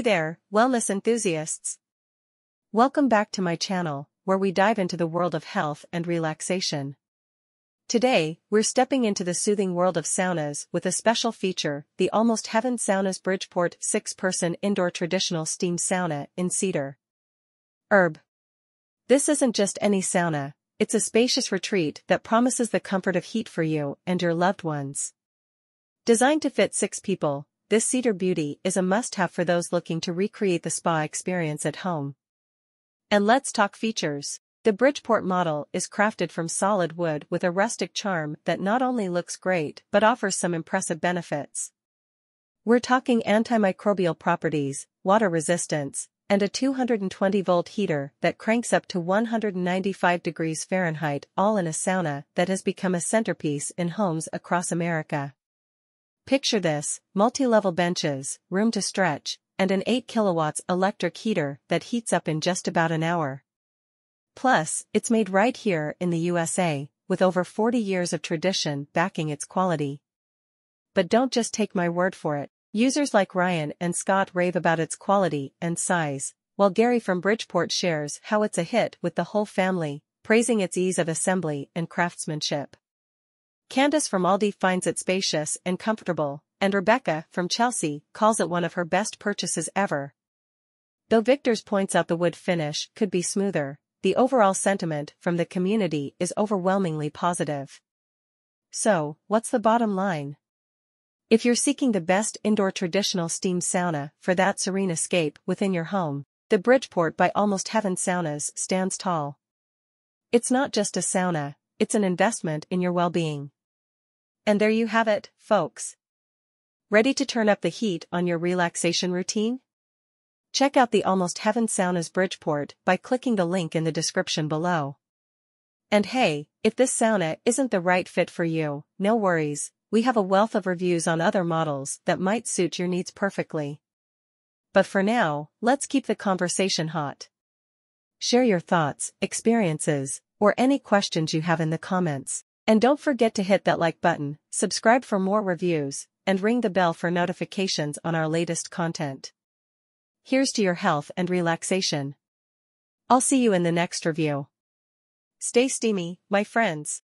Hey there, wellness enthusiasts! Welcome back to my channel, where we dive into the world of health and relaxation. Today, we're stepping into the soothing world of saunas with a special feature, the Almost Heaven Saunas Bridgeport 6-person indoor traditional steam sauna in cedar. Herb. This isn't just any sauna, it's a spacious retreat that promises the comfort of heat for you and your loved ones. Designed to fit 6 people, this cedar beauty is a must-have for those looking to recreate the spa experience at home. And let's talk features. The Bridgeport model is crafted from solid wood with a rustic charm that not only looks great but offers some impressive benefits. We're talking antimicrobial properties, water resistance, and a 220-volt heater that cranks up to 195 degrees Fahrenheit, all in a sauna that has become a centerpiece in homes across America. Picture this: multi-level benches, room to stretch, and an 8 kilowatts electric heater that heats up in just about an hour. Plus, it's made right here in the USA, with over 40 years of tradition backing its quality. But don't just take my word for it. Users like Ryan and Scott rave about its quality and size, while Gary from Bridgeport shares how it's a hit with the whole family, praising its ease of assembly and craftsmanship. Candace from Aldi finds it spacious and comfortable, and Rebecca from Chelsea calls it one of her best purchases ever. Though Victor's points out the wood finish could be smoother, the overall sentiment from the community is overwhelmingly positive. So, what's the bottom line? If you're seeking the best indoor traditional steam sauna for that serene escape within your home, the Bridgeport by Almost Heaven Saunas stands tall. It's not just a sauna, it's an investment in your well-being. And there you have it, folks. Ready to turn up the heat on your relaxation routine? Check out the Almost Heaven Saunas Bridgeport by clicking the link in the description below. And hey, if this sauna isn't the right fit for you, no worries, we have a wealth of reviews on other models that might suit your needs perfectly. But for now, let's keep the conversation hot. Share your thoughts, experiences, or any questions you have in the comments. And don't forget to hit that like button, subscribe for more reviews, and ring the bell for notifications on our latest content. Here's to your health and relaxation. I'll see you in the next review. Stay steamy, my friends.